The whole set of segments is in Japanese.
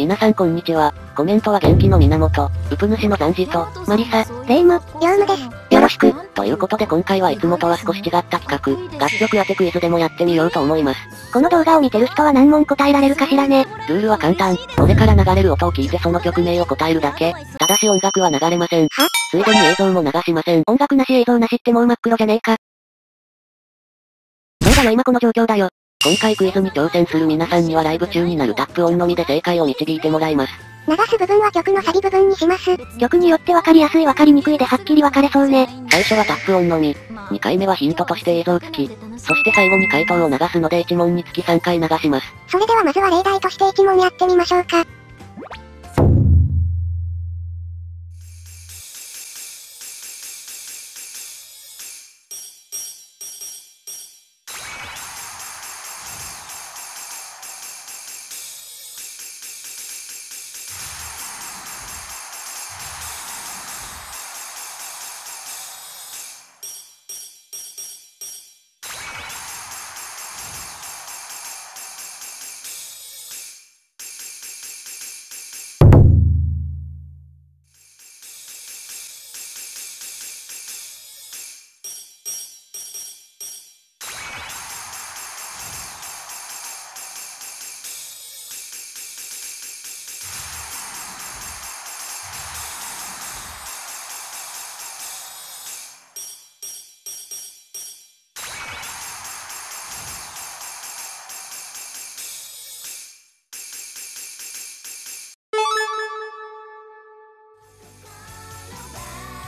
皆さんこんにちは。コメントは元気の源、ウプ主のザンジと、マリサ、レイム、ヨウムです。よろしく。ということで今回はいつもとは少し違った企画、楽曲当てクイズでもやってみようと思います。この動画を見てる人は難問答えられるかしらね。ルールは簡単。これから流れる音を聞いてその曲名を答えるだけ。ただし音楽は流れません。ついでに映像も流しません。音楽なし映像なしってもう真っ黒じゃねえか。そうだよ今この状況だよ。今回クイズに挑戦する皆さんにはライブ中になるタップ音のみで正解を導いてもらいます。流す部分は曲のサビ部分にします。曲によって分かりやすい分かりにくいではっきり分かれそうね。最初はタップ音のみ、2回目はヒントとして映像付き、そして最後に回答を流すので1問につき3回流します。それではまずは例題として1問やってみましょうか。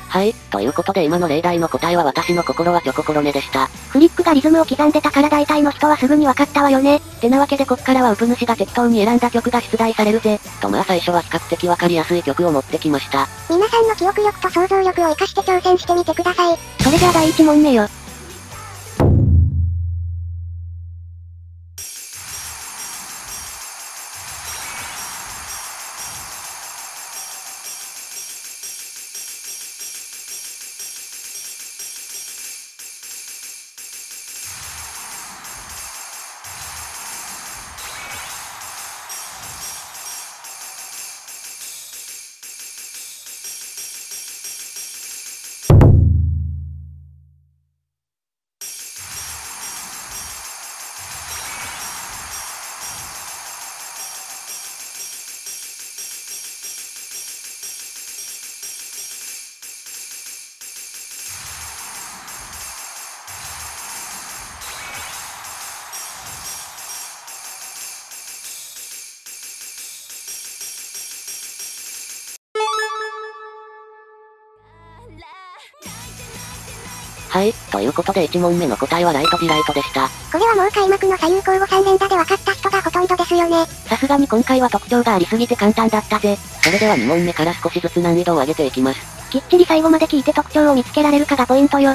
はい、ということで今の例題の答えは私の心はチョココロネでした。フリックがリズムを刻んでたから大体の人はすぐに分かったわよね。ってなわけでこっからはウプ主が適当に選んだ曲が出題されるぜ。とまあ最初は比較的分かりやすい曲を持ってきました。皆さんの記憶力と想像力を活かして挑戦してみてください。それじゃあ第1問目よ。はい、ということで1問目の答えはライトビライトでした。これはもう開幕の左右交互3連打で分かった人がほとんどですよね。さすがに今回は特徴がありすぎて簡単だったぜ。それでは2問目から少しずつ難易度を上げていきます。きっちり最後まで聞いて特徴を見つけられるかがポイントよ。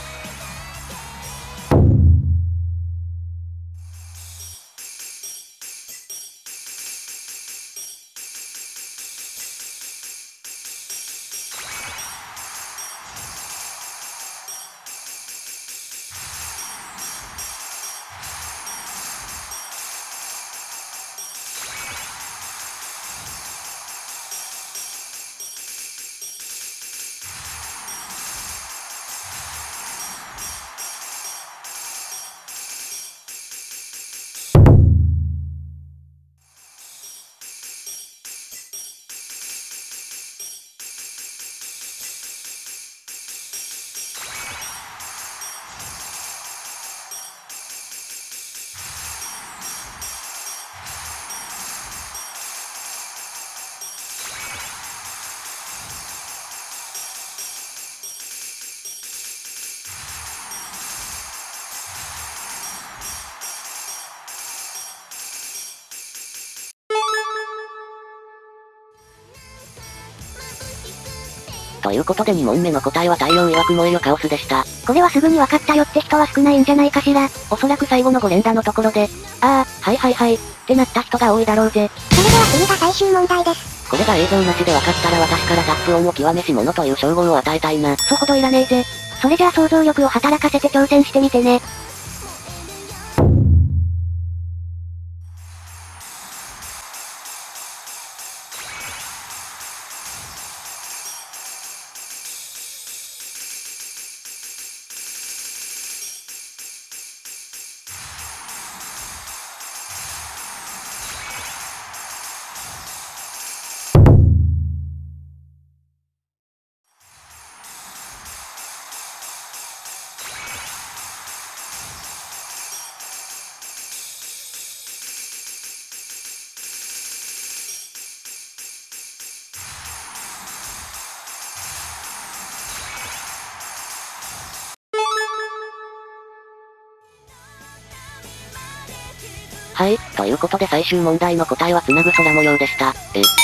ということで2問目の答えは太陽曰く燃えよカオスでした。これはすぐに分かったよって人は少ないんじゃないかしら。おそらく最後の5連打のところで、ああ、はいはいはい、ってなった人が多いだろうぜ。それでは次が最終問題です。これが映像なしで分かったら私からタップ音を極めし者という称号を与えたいな。そほどいらねえぜ。それじゃあ想像力を働かせて挑戦してみてね。はい、ということで最終問題の答えはつなぐ空模様でした。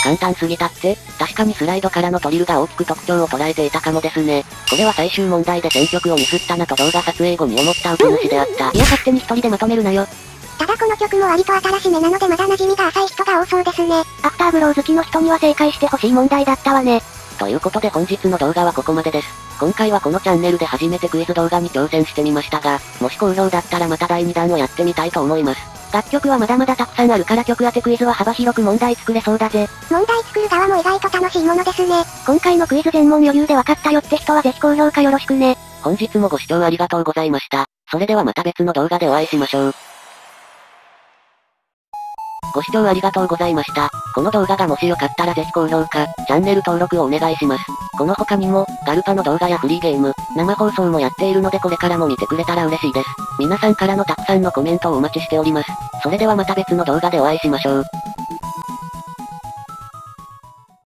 簡単すぎたって？確かにスライドからのトリルが大きく特徴を捉えていたかもですね。これは最終問題で選曲をミスったなと動画撮影後に思った受け主であった。いや勝手に一人でまとめるなよ。ただこの曲も割と新しめなのでまだ馴染みが浅い人が多そうですね。アフターグロー好きの人には正解してほしい問題だったわね。ということで本日の動画はここまでです。今回はこのチャンネルで初めてクイズ動画に挑戦してみましたが、もし好評だったらまた第2弾をやってみたいと思います。楽曲はまだまだたくさんあるから曲当てクイズは幅広く問題作れそうだぜ。問題作る側も意外と楽しいものですね。今回のクイズ全問余裕で分かったよって人はぜひ高評価よろしくね。本日もご視聴ありがとうございました。それではまた別の動画でお会いしましょう。ご視聴ありがとうございました。この動画がもしよかったらぜひ高評価、チャンネル登録をお願いします。この他にも、ガルパの動画やフリーゲーム、生放送もやっているのでこれからも見てくれたら嬉しいです。皆さんからのたくさんのコメントをお待ちしております。それではまた別の動画でお会いしましょう。